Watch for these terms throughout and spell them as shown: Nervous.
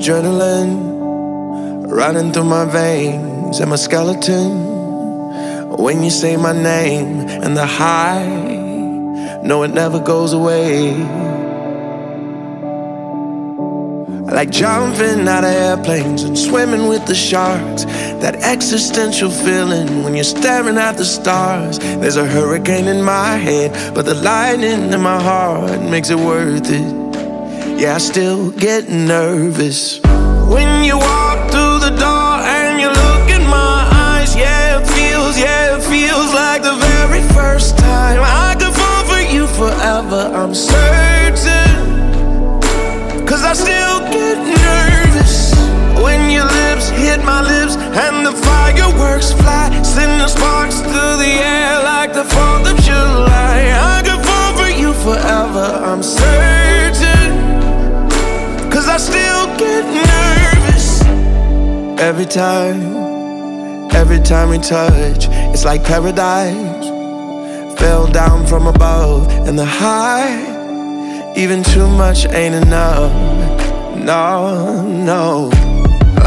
adrenaline running through my veins and my skeleton. When you say my name and the high, no, it never goes away. Like jumping out of airplanes and swimming with the sharks. That existential feeling when you're staring at the stars. There's a hurricane in my head, but the lightning in my heart makes it worth it. Yeah, I still get nervous. When you walk through the door and you look in my eyes, yeah, it feels like the very first time. I could fall for you forever, I'm certain, 'cause I still get nervous. When your lips hit my lips and the fireworks fly, send the sparks through the air like the 4th of July. I could fall for you forever, I'm certain, 'cause I still get nervous. Every time we touch, it's like paradise fell down from above. And the high, even too much ain't enough. No, no.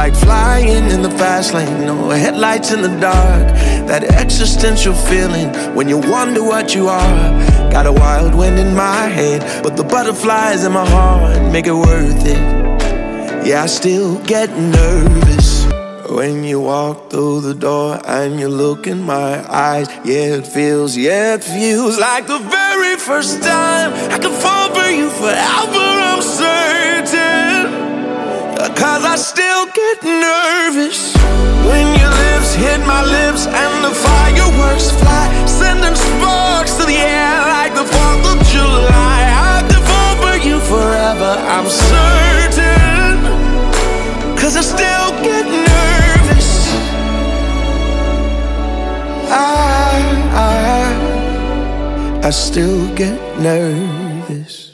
Like flying in the fast lane, no headlights in the dark. That existential feeling when you wonder what you are. Got a wild wind in my head, but the butterflies in my heart make it worth it. Yeah, I still get nervous. When you walk through the door and you look in my eyes, yeah, it feels like the very first time. I could fall for you forever, I'm certain, 'cause I still get nervous. When your lips hit my lips and the fireworks fly, sending sparks to the air like the 4th of July. I'd fall for you forever, I'm certain, 'cause I still get nervous. I still get nervous.